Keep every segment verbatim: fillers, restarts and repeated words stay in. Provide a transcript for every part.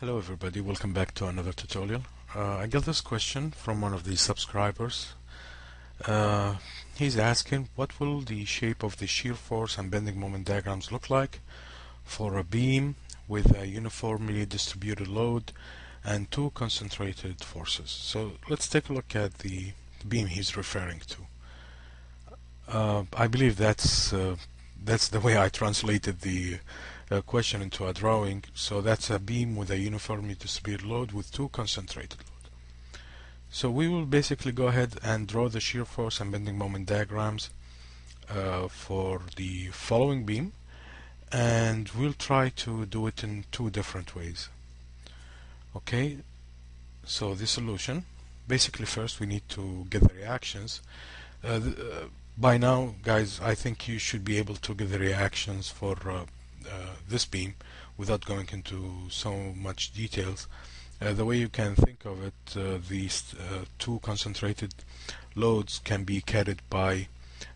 Hello everybody, welcome back to another tutorial. Uh, I got this question from one of the subscribers. Uh, he's asking, what will the shape of the shear force and bending moment diagrams look like for a beam with a uniformly distributed load and two concentrated forces? So let's take a look at the beam he's referring to. Uh, I believe that's uh, that's the way I translated the a question into a drawing. So that's a beam with a uniformly distributed load with two concentrated load. So we will basically go ahead and draw the shear force and bending moment diagrams uh, for the following beam, and we'll try to do it in two different ways. Okay, so the solution, basically first we need to get the reactions. Uh, th uh, by now guys, I think you should be able to get the reactions for uh, Uh, this beam without going into so much details. Uh, the way you can think of it, uh, these uh, two concentrated loads can be carried by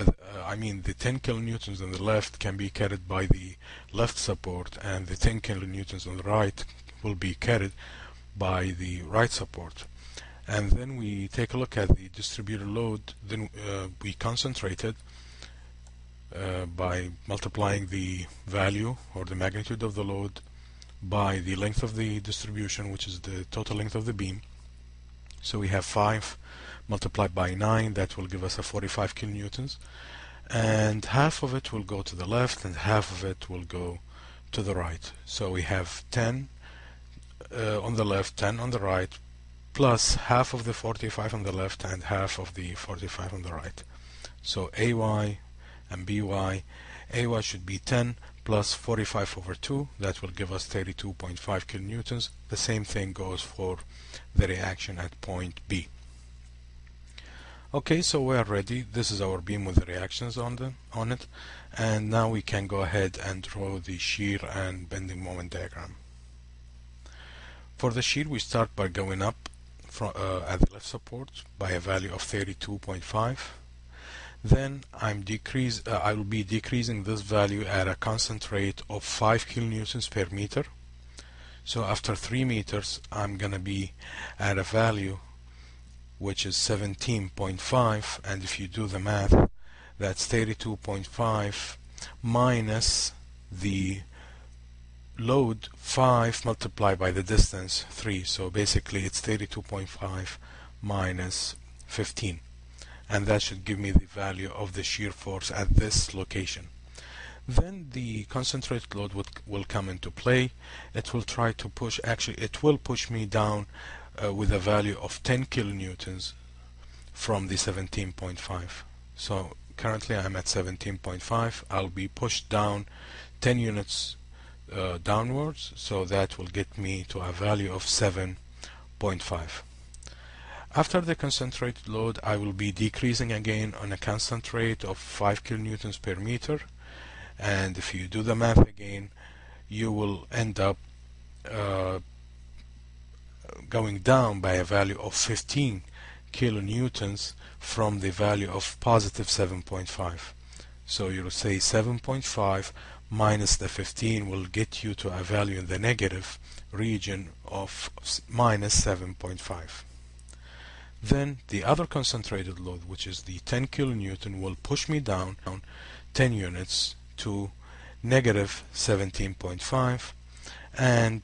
uh, I mean the ten kilonewtons on the left can be carried by the left support, and the ten kilonewtons on the right will be carried by the right support. And then we take a look at the distributed load, then uh, we concentrate it Uh, by multiplying the value or the magnitude of the load by the length of the distribution, which is the total length of the beam. So we have five multiplied by nine, that will give us a forty-five kilonewtons, and half of it will go to the left and half of it will go to the right. So we have ten uh, on the left, ten on the right, plus half of the forty-five on the left and half of the forty-five on the right. So A Y and B Y. A Y should be ten plus forty-five over two, that will give us thirty-two point five kilonewtons. The same thing goes for the reaction at point B. Okay, so we are ready. This is our beam with the reactions on the on it, and now we can go ahead and draw the shear and bending moment diagram. For the shear, we start by going up from uh, at the left support by a value of thirty-two point five. Then I'm decrease. Uh, I will be decreasing this value at a concentrate of five kilonewtons per meter. So after three meters, I'm gonna be at a value which is seventeen point five, and if you do the math, that's thirty-two point five minus the load five multiplied by the distance three. So basically, it's thirty-two point five minus fifteen. And that should give me the value of the shear force at this location. Then the concentrated load would, will come into play. It will try to push, actually it will push me down uh, with a value of ten kilonewtons from the seventeen point five. So currently I'm at seventeen point five. I'll be pushed down ten units uh, downwards, so that will get me to a value of seven point five. After the concentrated load, I will be decreasing again on a concentrate of five kilonewtons per meter, and if you do the math again, you will end up uh, going down by a value of fifteen kilonewtons from the value of positive seven point five. So you'll say seven point five minus the fifteen will get you to a value in the negative region of minus seven point five. Then the other concentrated load, which is the ten kilonewton, will push me down ten units to negative seventeen point five, and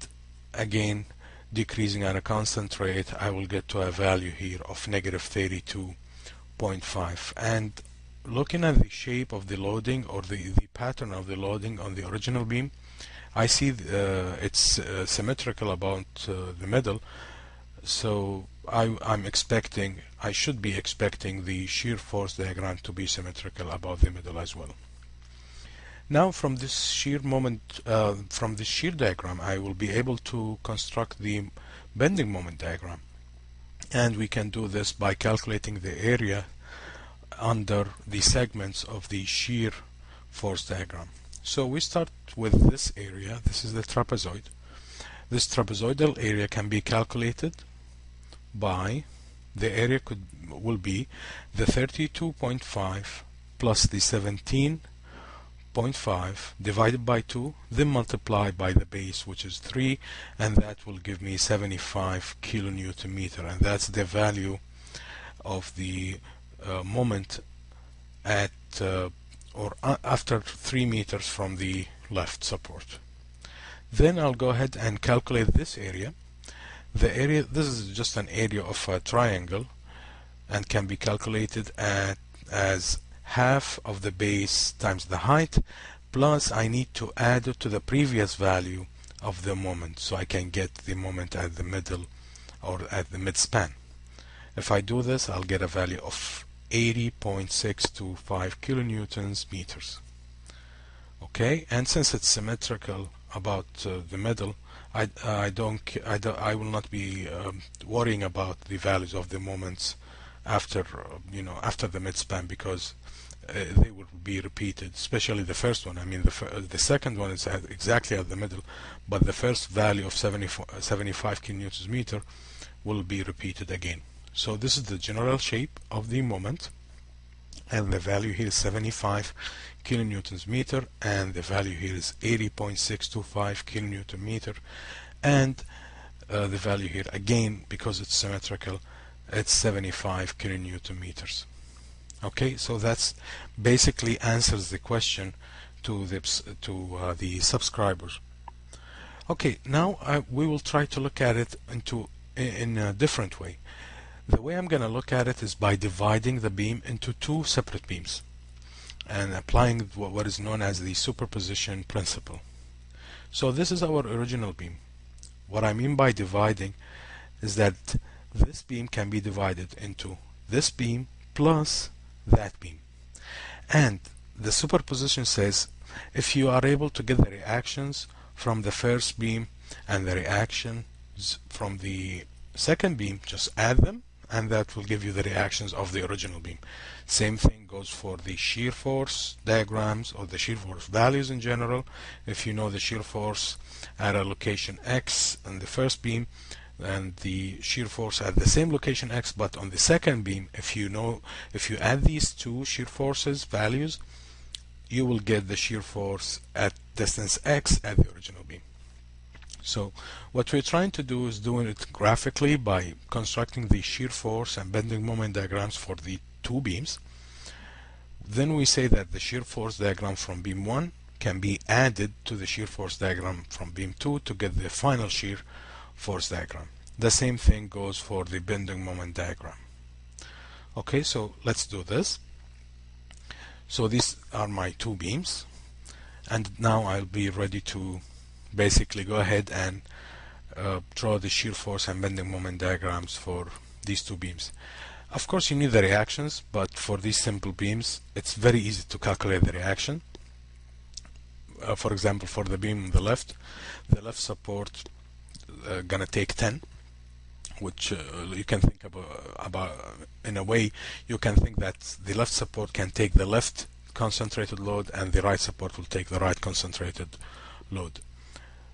again decreasing on a concentrate, I will get to a value here of negative thirty-two point five. And looking at the shape of the loading, or the, the pattern of the loading on the original beam, I see uh, it's uh, symmetrical about uh, the middle. So I, I'm expecting, I should be expecting the shear force diagram to be symmetrical about the middle as well. Now from this shear moment, uh, from the shear diagram, I will be able to construct the bending moment diagram. And we can do this by calculating the area under the segments of the shear force diagram. So we start with this area. This is the trapezoid. This trapezoidal area can be calculated by the area could will be the thirty-two point five plus the seventeen zero point five divided by two, then multiply by the base, which is three, and that will give me seventy-five kilonewton meter, and that's the value of the uh, moment at uh, or after three meters from the left support. Then I'll go ahead and calculate this area. The area, this is just an area of a triangle, and can be calculated at, as half of the base times the height, plus I need to add it to the previous value of the moment, so I can get the moment at the middle or at the midspan. If I do this, I'll get a value of eighty point six two five kilonewtons meters. Okay, and since it's symmetrical about uh, the middle, I, I don't I, do, I will not be um, worrying about the values of the moments after you know after the midspan, because uh, they will be repeated, especially the first one. I mean, the the second one is at exactly at the middle, but the first value of seventy-five kilonewtons meter will be repeated again. So this is the general shape of the moment, and the value here is seventy-five kilonewtons meter, and the value here is eighty point six two five kilonewton meter, and uh, the value here again, because it's symmetrical, it's seventy-five kilonewton meters. Okay, so that's basically answers the question to the to uh, the subscribers. Okay, now I, we will try to look at it into in a different way. The way I'm going to look at it is by dividing the beam into two separate beams and applying what is known as the superposition principle. So this is our original beam. What I mean by dividing is that this beam can be divided into this beam plus that beam. And the superposition says if you are able to get the reactions from the first beam and the reactions from the second beam, just add them, and that will give you the reactions of the original beam. Same thing goes for the shear force diagrams or the shear force values in general. If you know the shear force at a location X in the first beam and the shear force at the same location X but on the second beam, if you know if you add these two shear forces values, you will get the shear force at distance X at the original beam. So what we're trying to do is doing it graphically by constructing the shear force and bending moment diagrams for the two beams. Then we say that the shear force diagram from beam one can be added to the shear force diagram from beam two to get the final shear force diagram. The same thing goes for the bending moment diagram. Okay, so let's do this. So these are my two beams, and now I'll be ready to basically go ahead and uh, draw the shear force and bending moment diagrams for these two beams. Of course you need the reactions, but for these simple beams it's very easy to calculate the reaction. Uh, for example, for the beam on the left, the left support uh, gonna take ten, which uh, you can think about, about in a way you can think that the left support can take the left concentrated load and the right support will take the right concentrated load.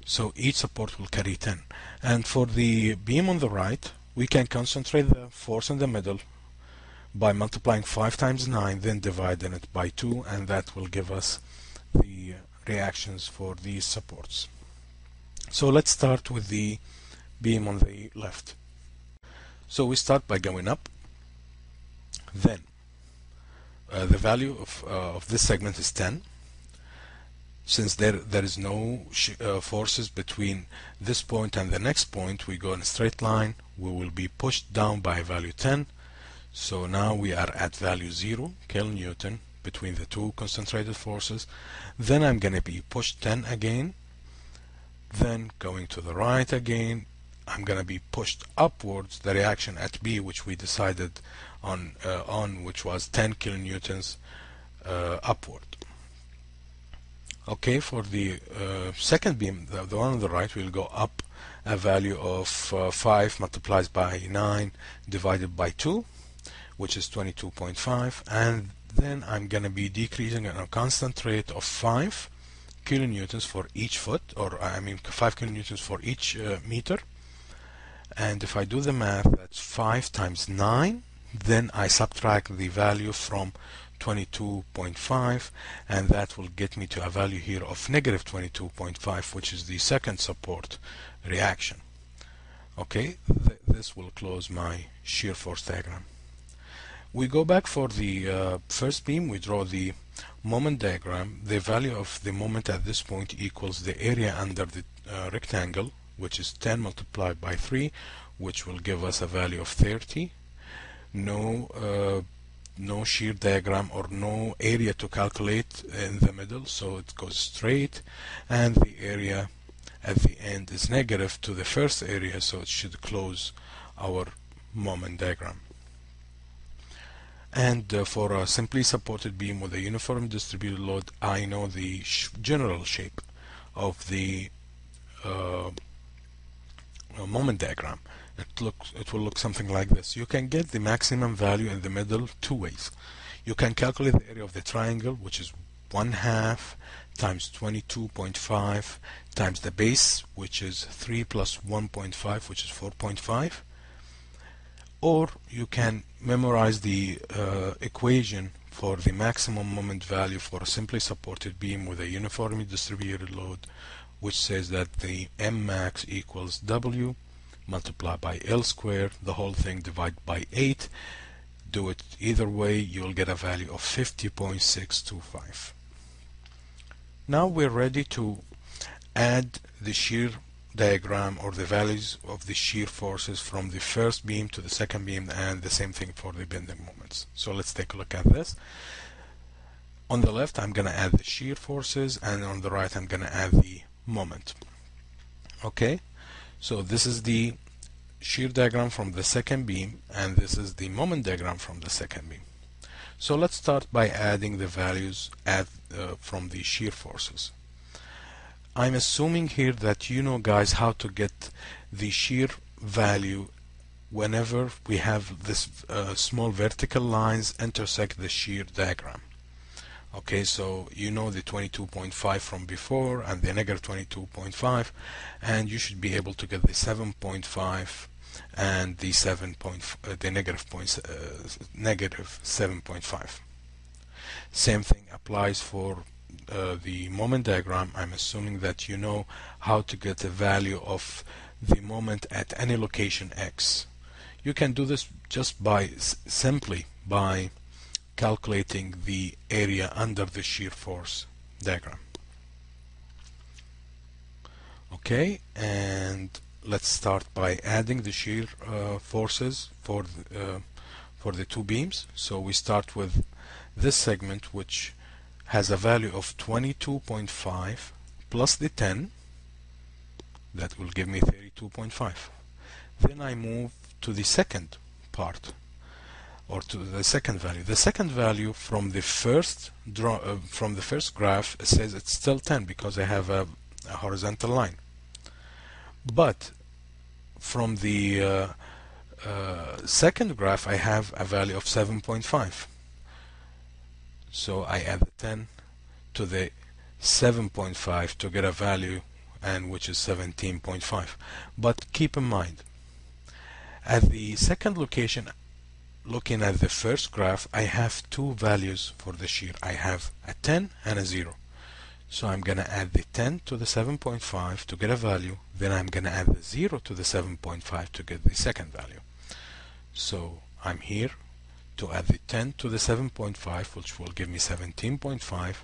So each support will carry ten. And for the beam on the right, we can concentrate the force in the middle by multiplying five times nine, then dividing it by two, and that will give us the reactions for these supports. So let's start with the beam on the left. So we start by going up. Then uh, the value of, uh, of this segment is ten. Since there there is no sh uh, forces between this point and the next point, we go in a straight line. We will be pushed down by value ten. So now we are at value zero kilonewton between the two concentrated forces. Then I'm going to be pushed ten again. Then going to the right again, I'm going to be pushed upwards. The reaction at B, which we decided on uh, on, which was ten kilonewtons uh, upward. Okay, for the uh, second beam, the, the one on the right, will go up a value of uh, five multiplied by nine divided by two, which is twenty-two point five, and then I'm going to be decreasing at a constant rate of five kilonewtons for each foot, or I mean five kilonewtons for each uh, meter. And if I do the math, that's five times nine, then I subtract the value from twenty-two point five, and that will get me to a value here of negative twenty-two point five, which is the second support reaction. Okay, Th this will close my shear force diagram. We go back for the uh, first beam. We draw the moment diagram. The value of the moment at this point equals the area under the uh, rectangle, which is ten multiplied by three, which will give us a value of thirty. No uh, no shear diagram or no area to calculate in the middle, so it goes straight, and the area at the end is negative to the first area, so it should close our moment diagram. And uh, for a simply supported beam with a uniform distributed load, I know the sh general shape of the uh, moment diagram. It looks, it will look something like this. You can get the maximum value in the middle two ways. You can calculate the area of the triangle, which is one half times twenty-two point five times the base, which is three plus one point five, which is four point five. Or you can memorize the uh, equation for the maximum moment value for a simply supported beam with a uniformly distributed load, which says that the M max equals W multiplied by L squared, the whole thing divided by eight. Do it either way, you'll get a value of fifty point six two five. Now we're ready to add the shear diagram or the values of the shear forces from the first beam to the second beam, and the same thing for the bending moments. So let's take a look at this. On the left I'm going to add the shear forces, and on the right I'm going to add the moment. Okay, so this is the shear diagram from the second beam, and this is the moment diagram from the second beam. So let's start by adding the values at, uh, from the shear forces. I'm assuming here that you know, guys, how to get the shear value whenever we have this uh, small vertical lines intersect the shear diagram. Okay, so you know the twenty-two point five from before and the negative twenty-two point five, and you should be able to get the seven point five and the seven point uh, the negative, uh, negative seven point five. Same thing applies for Uh, the moment diagram. I'm assuming that you know how to get the value of the moment at any location X. You can do this just by s simply by calculating the area under the shear force diagram. Okay, and let's start by adding the shear uh, forces for the, uh, for the two beams. So we start with this segment, which has a value of twenty-two point five plus the ten. That will give me thirty-two point five. Then I move to the second part, or to the second value. The second value from the first draw, uh, from the first graph says it's still ten because I have a, a horizontal line. But from the uh, uh, second graph I have a value of seven point five. So I add the ten to the seven point five to get a value, and which is seventeen point five. But keep in mind, at the second location, looking at the first graph, I have two values for the shear. I have a ten and a zero. So I'm going to add the ten to the seven point five to get a value. Then I'm going to add the zero to the seven point five to get the second value. So I'm here to add the ten to the seven point five, which will give me seventeen point five.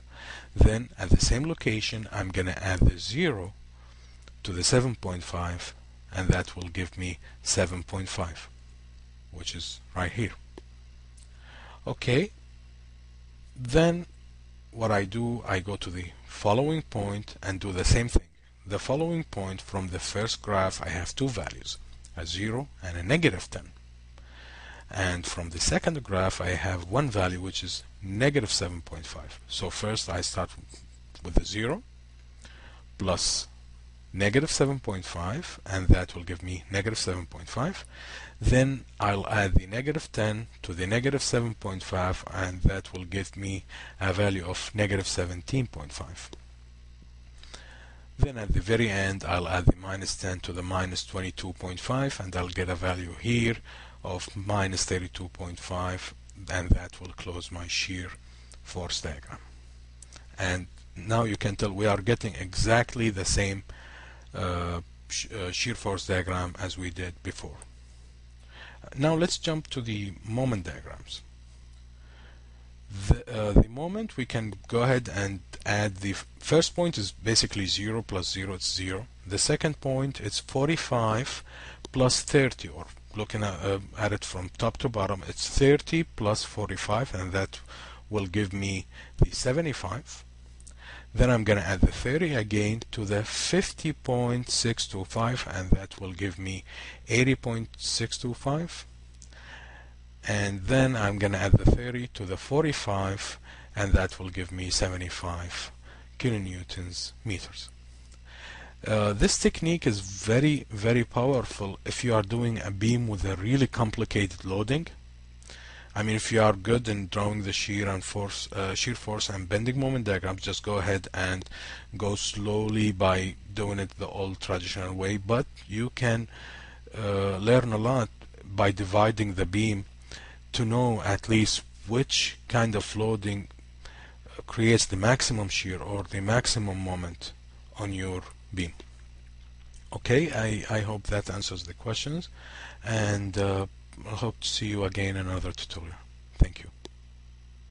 Then at the same location I'm going to add the zero to the seven point five, and that will give me seven point five, which is right here. Okay, then what I do, I go to the following point and do the same thing. The following point, from the first graph I have two values, a zero and a negative ten. And from the second graph I have one value, which is negative seven point five. So first I start with the zero plus negative seven point five, and that will give me negative seven point five. Then I'll add the negative ten to the negative seven point five, and that will give me a value of negative seventeen point five. Then at the very end I'll add the minus ten to the minus twenty-two point five, and I'll get a value here of minus thirty-two point five, and that will close my shear force diagram. And now you can tell we are getting exactly the same uh, sh uh, shear force diagram as we did before. Now let's jump to the moment diagrams. The, uh, the moment we can go ahead and add the first point is basically zero plus zero, it's zero. The second point it's forty-five plus thirty, or looking at, uh, at it from top to bottom, it's thirty plus forty-five, and that will give me the seventy-five. Then I'm going to add the thirty again to the fifty point six two five, and that will give me eighty point six two five. And then I'm going to add the thirty to the forty-five, and that will give me seventy-five kilonewtons meters. Uh, this technique is very, very powerful if you are doing a beam with a really complicated loading. I mean, if you are good in drawing the shear and force, uh, shear force and bending moment diagrams, just go ahead and go slowly by doing it the old traditional way. But you can uh, learn a lot by dividing the beam to know at least which kind of loading creates the maximum shear or the maximum moment on your beam. Okay, I, I hope that answers the questions, and uh, I hope to see you again in another tutorial. Thank you.